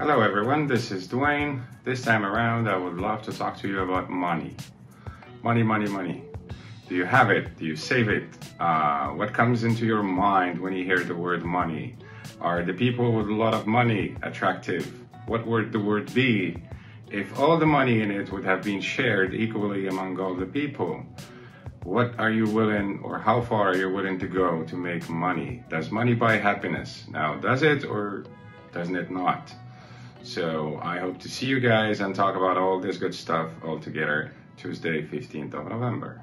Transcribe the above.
Hello everyone, this is Dwayne. This time around I would love to talk to you about money. Money, money, money. Do you have it? Do you save it? What comes into your mind when you hear the word money? Are the people with a lot of money attractive? What would the word be if all the money in it would have been shared equally among all the people? What are you willing, or how far are you willing to go to make money? Does money buy happiness? Now, does it or doesn't it not? So I hope to see you guys and talk about all this good stuff all together Tuesday, 15th of November.